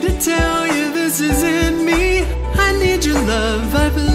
need to tell you this is in me. I need your love, I believe.